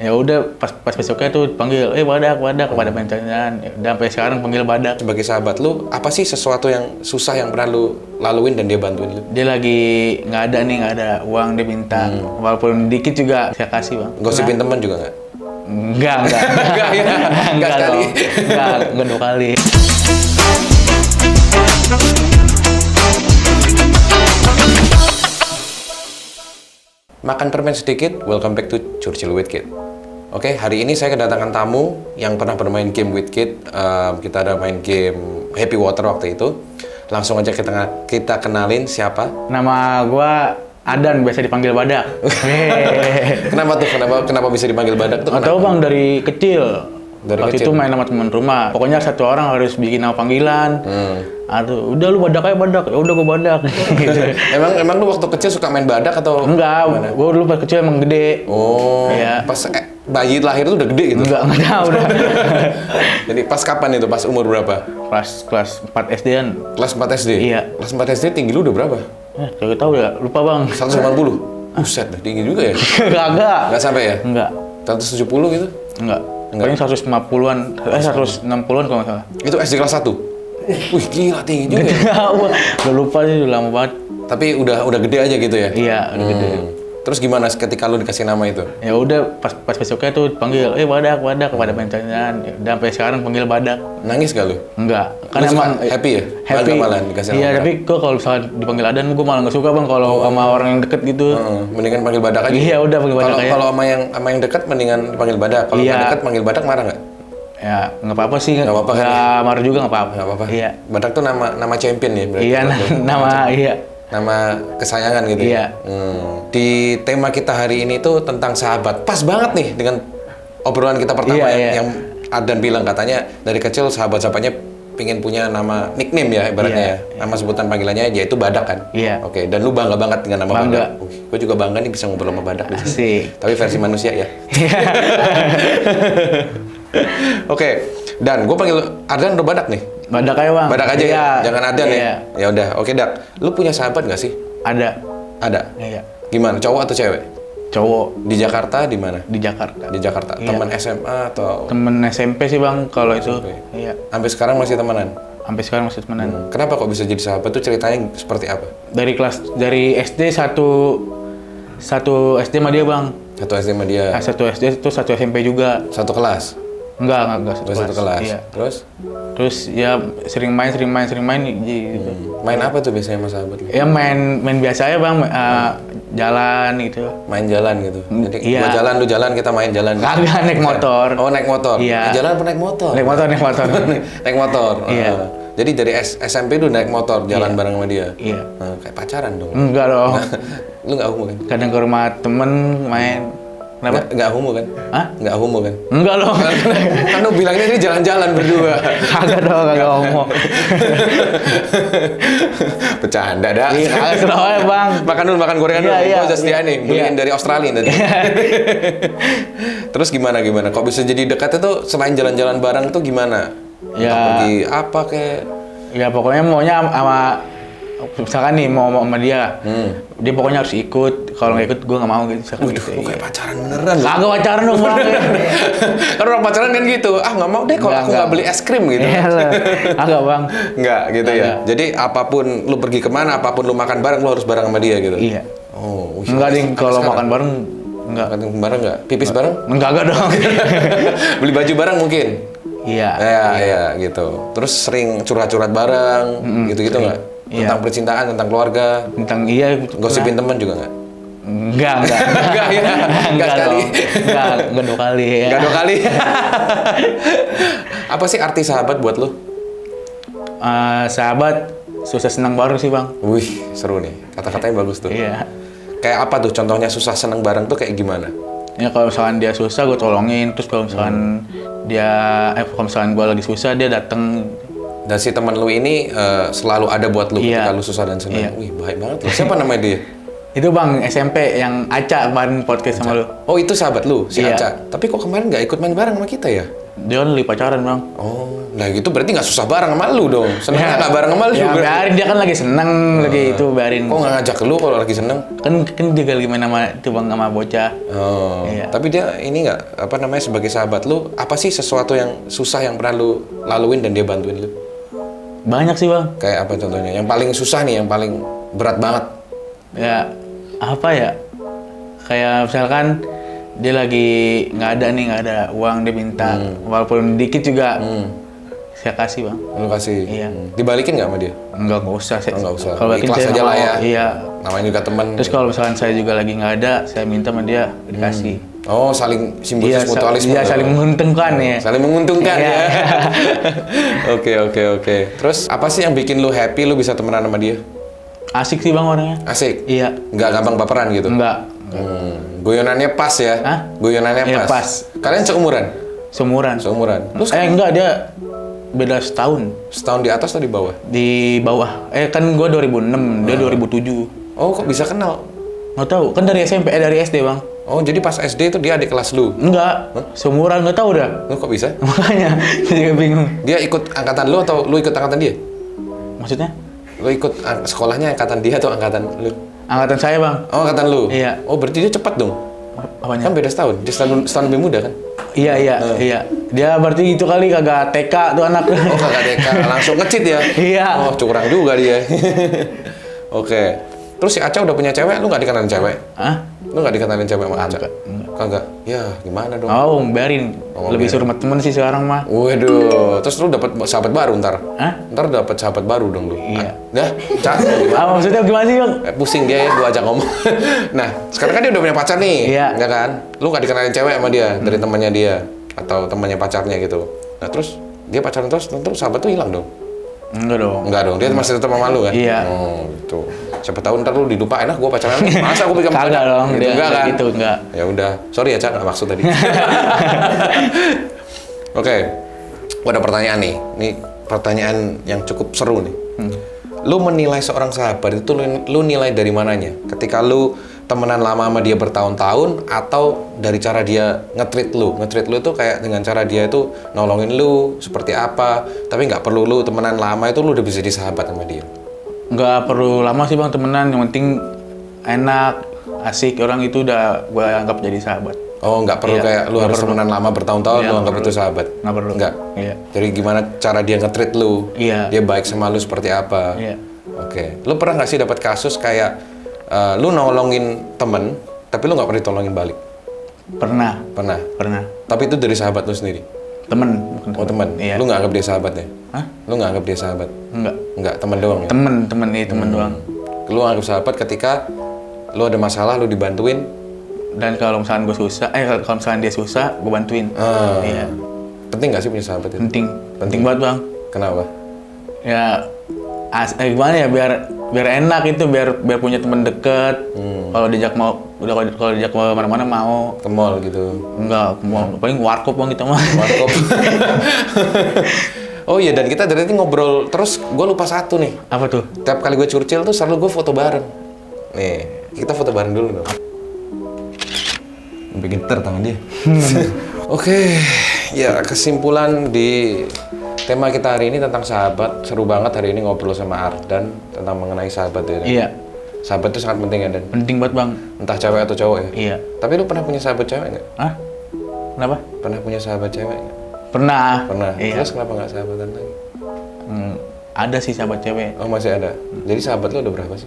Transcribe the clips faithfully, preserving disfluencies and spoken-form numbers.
Ya udah pas pas besoknya tuh panggil, eh Badak, Badak, pada pencarian. Dan sampai sekarang panggil Badak. Sebagai sahabat lu, apa sih sesuatu yang susah yang pernah lu laluin dan dia bantuin lu? Dia lagi nggak ada nih, nggak ada uang dia minta, hmm. walaupun dikit juga saya kasih bang. Gosipin nah. Teman juga nggak? Nggak, nggak, nggak, ya. nggak sekali, nggak, nggak dua kali. Makan permen sedikit, welcome back to Curcil with Kid. Oke, okay, hari ini saya kedatangan tamu yang pernah bermain game with Kid. Uh, kita ada main game Happy Water waktu itu. Langsung aja kita, kita kenalin siapa. Nama gua Ardan, biasa dipanggil Badak. Kenapa tuh? Kenapa, kenapa bisa dipanggil Badak tuh? Atau bang, dari kecil. Dari waktu kecil. Itu main sama teman rumah. Pokoknya satu orang harus bikin nama panggilan. Hmm. Aduh, udah lu Badak aja Badak. Ya udah gua Badak. Emang emang lu waktu kecil suka main Badak atau? Enggak, gimana? Gua dulu pas kecil emang gede. Oh. Ya. Pas eh, bayi lahir tuh udah gede gitu. Enggak, enggak tahu. Jadi pas kapan itu? Pas umur berapa? Kelas kelas empat S D-an. Kelas empat S D. Iya. Kelas empat S D tinggi lu udah berapa? Eh, enggak tahu ya, lupa bang. seratus delapan puluh. Buset, dah tinggi juga ya? Enggak. Enggak sampai ya? Enggak. seratus tujuh puluh gitu? Enggak. Kayaknya seratus lima puluhan, eh seratus enam puluhan kalau nggak salah. Itu S D kelas satu? Wih gila tinggi juga ya? Udah lupa sih, udah lama banget. Tapi udah udah gede aja gitu ya? Iya, udah hmm. gede. Terus gimana ketika lu dikasih nama itu? Ya udah pas pas besoknya tuh panggil, eh Badak, Badak, kepada pencarian. Dan sampai sekarang panggil Badak. Nangis gak lu? Enggak. Karena emang happy ya? Happy. Malah dikasih nama. Iya, tapi gua kalau misalnya dipanggil Adan, gua malah nggak suka bang kalau oh. sama orang yang deket gitu. Uh, mendingan panggil Badak aja. Iya udah panggil Badak. Kalau sama yang sama yang deket mendingan dipanggil Badak. Kalau nggak deket panggil Badak marah nggak? Ya, nggak apa-apa sih. Nggak apa-apa kan? Nggak marah juga nggak apa-apa. Nggak apa-apa. Iya. Badak tuh nama nama champion ya berarti. Iya, nama iya. Nama kesayangan gitu iya. ya? Hmm. Di tema kita hari ini tuh tentang sahabat. Pas banget nih dengan obrolan kita pertama iya, yang, iya. yang Ardan bilang katanya dari kecil sahabat-sahabatnya pingin punya nama nickname ya ibaratnya iya, ya? Nama iya. sebutan panggilannya yaitu Badak kan? Iya. Oke, dan lu bangga banget dengan nama bangga. Badak? Bangga. Gue juga bangga nih bisa ngobrol sama Badak. Asik. Tapi versi manusia ya? Oke, okay. Dan gue panggil Ardan udah Badak nih? Badak aja bang. Badak aja iya. ya, jangan Ardan iya. ya. Ya udah, oke Dak. Lu punya sahabat nggak sih? Ada. Ada. Iya. Gimana? Cowok atau cewek? Cowok. Di Jakarta di mana? Di Jakarta. Di Jakarta. Iya. Teman S M A atau? Temen S M P sih bang, kalau itu. Iya. Sampai sekarang masih temenan? Sampai sekarang masih temenan. Hmm. Kenapa kok bisa jadi sahabat? Tuh ceritanya seperti apa? Dari kelas dari S D satu satu S D sama dia bang. Satu S D sama dia. Satu S D itu satu S M P juga. Satu kelas. Enggak, enggak, enggak satu, satu kelas. Iya. Terus? Terus ya sering main, sering main, sering main gitu. Hmm. Main apa tuh biasanya sama sahabat? Ya main main biasa ya bang, uh, hmm. jalan gitu. Main jalan gitu? Jadi iya. gua jalan, lu jalan, kita main jalan. Kagak, naik motor. Oh naik motor? Iya. Nah, jalan apa naik motor? Naik motor, naik motor. naik motor? Iya. Uh, jadi dari S SMP lu naik motor, jalan iya. bareng sama dia? Iya. Nah, kayak pacaran dong? Enggak dong. Lu nggak hubungin? Kadang ke rumah temen main. Kenapa? Nggak homo kan? Hah? Nggak homo kan? Enggak loh. Kan lu bilangnya ini jalan-jalan berdua. Kagak dong, kagak homo. Bercanda dah. Iya, kagak seru bang. Makan dulu, makan gorengan dulu. Iya, iya. Setia nih, beliin dari Australia tadi. Terus gimana, gimana? Kok bisa jadi dekatnya tuh selain jalan-jalan bareng tuh gimana? Ya. Pergi apa kayak? Ya pokoknya maunya sama... Misalkan nih mau, mau sama dia, hmm. dia pokoknya harus ikut. Kalau nggak ikut, gue nggak mau gitu. Misalkan waduh, gitu, kayak iya. pacaran beneran. Kagak pacaran dong bang. Kan orang pacaran kan gitu. Ah nggak mau deh kalau aku nggak beli es krim gitu. Agak bang. Nggak gitu ya. Jadi apapun lu pergi kemana, apapun lu makan bareng, lu harus bareng sama dia gitu. Iya. Oh. Nggak deh kalau makan bareng. Nggak. Makan bareng nggak? Pipis bareng? Nggak nggak dong. Beli baju bareng mungkin. Iya. Ya ya gitu. Terus sering curhat-curhat bareng, gitu-gitu nggak? Tentang iya. percintaan, tentang keluarga, tentang iya, gosipin teman juga nggak? Enggak, enggak, enggak, ya. enggak, sekali. enggak, enggak dua kali, ya. enggak dua kali. Apa sih arti sahabat buat lo? Uh, sahabat susah senang bareng sih bang. Wih, seru nih, kata-katanya bagus tuh. Iya. Kayak apa tuh? Contohnya susah senang bareng tuh kayak gimana? Ya kalau misalkan dia susah, gue tolongin. Terus kalau misalkan hmm. dia, eh kalau misalkan gue lagi susah, dia datang. Dan si teman lu ini uh, selalu ada buat lu yeah. ketika lu susah dan senang. Yeah. Wih, baik banget. Loh. Siapa namanya dia? Itu Bang S M P yang Acha kemarin podcast sama Acha. Lu. Oh, itu sahabat lu si iya. Acha. Tapi kok kemarin nggak ikut main bareng sama kita ya? Dia only pacaran, Bang. Oh, nah gitu berarti nggak susah bareng sama lu dong. Senengnya nggak bareng sama lu. Ya, biarin dia kan lagi seneng, nah. lagi itu biarin. Kok nggak ngajak lu kalau lagi seneng? Kan kan dia lagi main sama itu Bang sama bocah. Oh. Iya. Tapi dia ini nggak apa namanya sebagai sahabat lu, apa sih sesuatu yang susah yang pernah lu laluin dan dia bantuin lu? Banyak sih, Bang. Kayak apa contohnya? Yang paling susah nih, yang paling berat banget. Ya, apa ya, kayak misalkan dia lagi nggak ada nih, nggak ada uang, dia minta hmm. walaupun dikit juga hmm. saya kasih Bang. Lu kasih? Iya. Dibalikin nggak sama dia? Enggak, nggak usah. Saya, oh, nggak usah, kalau ikhlas aja lah ya. Iya, namanya juga teman. Terus kalau misalkan saya juga lagi nggak ada, saya minta sama dia, dikasih. hmm. Oh, saling simbiosis, mutualisme. Iya, saling menguntungkan. oh, ya saling menguntungkan iya. Ya. Oke, oke, oke. Terus apa sih yang bikin lu happy, lu bisa temenan sama dia? Asik sih Bang orangnya. Asik? Iya. Nggak gampang baperan gitu? Nggak. Hmm. Guyonannya pas ya? Hah? Guyonannya ya, pas. pas. Kalian seumuran? Seumuran. Seumuran. Lu eh enggak, dia beda setahun. Setahun di atas atau di bawah? Di bawah. Eh kan gua dua ribu enam, dia dua ribu tujuh. Oh, kok bisa kenal? Nggak tahu. Kan dari S M P, eh dari S D Bang. Oh, jadi pas S D itu dia adik kelas lu? Enggak. Huh? Seumuran, nggak tahu dah. Lu kok bisa? Makanya, saya bingung. Dia ikut angkatan lu atau lu ikut angkatan dia? Maksudnya? Lu ikut sekolahnya angkatan dia atau angkatan lu? Angkatan saya Bang. Oh, angkatan lu? Iya. Oh, berarti dia cepat dong? Apanya? Kan beda setahun, dia setahun, setahun lebih muda kan? Iya, iya, nah. iya. Dia berarti itu kali kagak T K tuh anak. Oh, kagak T K, langsung ngecit ya? Iya. Oh, curang juga dia. Oke. Okay. Terus si Acha udah punya cewek, lu nggak dikenalin cewek? Hah? Lu nggak dikenalin cewek sama Acha? Kagak? Ya, gimana dong? Oh, biarin. Oh, lebih suruh temen sih sekarang mah. Waduh. Terus lu dapet sahabat baru ntar? Hah? Ntar dapet sahabat baru dong lu? Iya. Nah, Cak. Ah, maksudnya gimana sih, Bang? Eh, pusing dia ya, gua ajak ngomong. Nah, sekarang kan dia udah punya pacar nih. Iya. Ya kan? Lu nggak dikenalin cewek sama dia, hmm. dari temannya dia. Atau temannya pacarnya gitu. Nah, terus dia pacaran terus, tentu sahabat tuh hilang dong? Enggak dong. Enggak dong, dia masih tetap sama lu kan? Iya. Oh, gitu. Siapa tahu ntar lu dilupain, nah gua pacaran, masa aku pegang pacar? Kagak dong, gitu, dia enggak kan? Gitu, enggak. Ya udah, sorry ya Cak, nggak maksud tadi. Oke, okay. Gua ada pertanyaan nih, ini pertanyaan yang cukup seru nih. Hmm. Lu menilai seorang sahabat itu, lu, lu nilai dari mananya? Ketika lu temenan lama sama dia bertahun-tahun, atau dari cara dia nge-treat lu? Nge-treat lu itu kayak dengan cara dia itu nolongin lu, seperti apa, tapi nggak perlu lu temenan lama itu lu udah bisa jadi sahabat sama dia. Nggak perlu lama sih Bang temenan, yang penting enak, asik, orang itu udah gue anggap jadi sahabat. Oh, nggak perlu iya, kayak lu harus perlu. temenan lama bertahun-tahun, iya, lu anggap perlu. itu sahabat? Nggak perlu. Nggak? Iya. Jadi gimana cara dia nge-treat lu, iya. dia baik sama lu seperti apa? Iya. Oke. Okay. Lu pernah nggak sih dapat kasus kayak uh, lu nolongin temen, tapi lu nggak pernah ditolongin balik? Pernah. Pernah? Pernah. Tapi itu dari sahabat lu sendiri? Temen. Oh, temen? Iya. Lu nggak anggap dia sahabat ya? Hah? Lu nggak anggap dia sahabat? Enggak. Enggak, temen doang ya? Temen, temen, iya temen hmm. doang. Lu anggap sahabat ketika lu ada masalah, lu dibantuin? Dan kalau misalkan gue susah, eh kalau misalkan dia susah, gue bantuin. Ah. Iya. Penting nggak sih punya sahabat itu? Penting. Penting, Penting banget Bang. Kenapa? Ya, as, eh, gimana ya, biar biar enak itu, biar biar punya temen deket. Hmm. Kalau diajak mau, udah kalau diajak mau mana-mana mau. Ke mall gitu? Enggak, ke mall. Paling warkop Bang kita mah. Warkop. Oh iya, dan kita dari tadi ngobrol terus, gue lupa satu nih. Apa tuh? Tiap kali gue curcil tuh selalu gue foto bareng. Nih, kita foto bareng dulu dong. Sampai getar tangan dia. Oke, ya kesimpulan di tema kita hari ini tentang sahabat. Seru banget hari ini ngobrol sama Ardan tentang mengenai sahabat ya. Iya. Sahabat itu sangat penting ya, Dan? Penting banget Bang. Entah cewek atau cowok ya? Iya. Tapi lu pernah punya sahabat cewek nggak? Hah? Kenapa? Pernah punya sahabat cewek nggak? Pernah. Pernah. Iya. Terus kenapa nggak sahabatan lagi? Hmm, ada sih sahabat cewek. Oh, masih ada. Jadi sahabat lo udah berapa sih?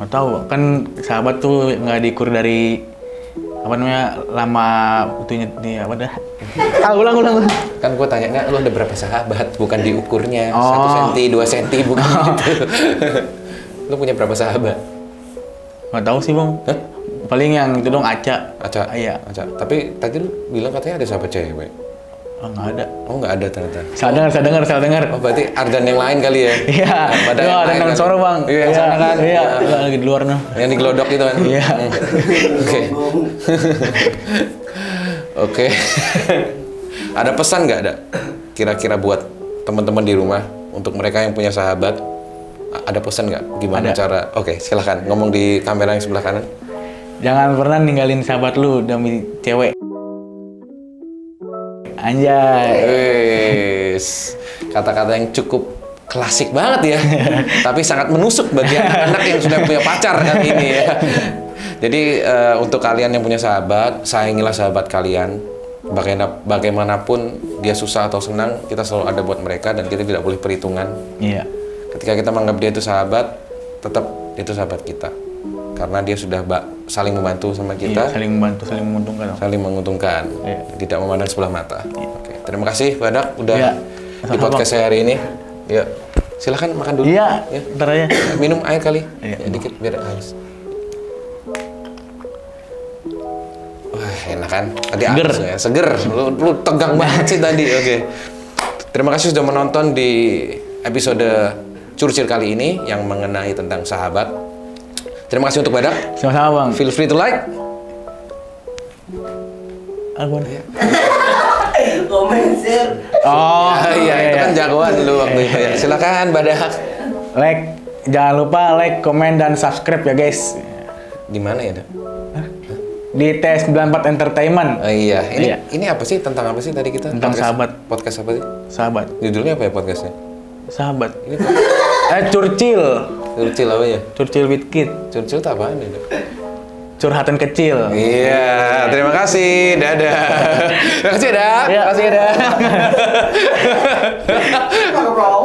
Nggak tahu. Kan sahabat tuh nggak diukur dari apa namanya lama butuhnya nih apa dah? Ah, ulang ulang. Kan gue tanya lo ada berapa sahabat? Bukan diukurnya. Satu oh. senti, dua senti, bukan oh. gitu. Lo punya berapa sahabat? Nggak tahu sih Bang. Hah? Paling yang itu dong Acha. Acha. Iya. Acha. Tapi tadi lo bilang katanya ada sahabat cewek. Oh, nggak ada. Oh, nggak ada ternyata. Salah dengar, salah dengar, salah dengar. Oh, berarti Ardan yang lain kali ya? Iya. Badak yang lain kan? Soro Bang. Iya, yang sana kan? Iya, lagi di luar. Yang digelodok gitu kan? Iya. Oke. Oke. Ada pesan nggak ada? Kira-kira buat teman-teman di rumah, untuk mereka yang punya sahabat, ada pesan nggak? Gimana ada. Cara? Oke, okay, silahkan ngomong di kamera yang sebelah kanan. Jangan pernah ninggalin sahabat lu demi cewek. Anjay. Kata-kata yang cukup klasik banget ya. Tapi sangat menusuk bagi anak-anak yang sudah punya pacar kali ini ya. Jadi uh, untuk kalian yang punya sahabat, sayangilah sahabat kalian. Bagaimanapun dia susah atau senang, kita selalu ada buat mereka dan kita tidak boleh perhitungan. Iya. Ketika kita menganggap dia itu sahabat, tetap dia itu sahabat kita. Karena dia sudah saling membantu sama kita. Iya, saling membantu, saling menguntungkan. Saling menguntungkan. Iya. Tidak memandang sebelah mata. Iya. Oke, terima kasih Badak udah iya. di podcast saya hari ini. Yuk, silahkan makan dulu. Iya. Ya. Ntar aja. Minum air kali. Iya. Ya, dikit biar haus. Enak kan? Tadi seger. Abis, ya? Seger. Lu, lu tegang banget sih tadi. Oke. Okay. Terima kasih sudah menonton di episode Curcil kali ini yang mengenai tentang sahabat. Terima kasih untuk Badak. Sama-sama, Bang. Feel free to like. Alwan. Comment share. Oh, iya, itu kan jagoan lu waktu itu. Ya. Silakan Badak. Like, jangan lupa like, comment dan subscribe ya, guys. Di mana ya, Dak? Di T sembilan empat Entertainment. Oh, iya. Ini, iya. Ini apa sih? Tentang apa sih tadi kita? Tentang podcast, sahabat. Podcast apa sih? Sahabat. Judulnya apa ya podcastnya? Sahabat. Ini podcast. eh, Curcil. Curcil apa ya? Curcil with Kid. Curcil itu apaan ya? Curhatan kecil. Iya. Terima kasih. Dadah. Terima kasih, Dak. Terima kasih, Dak.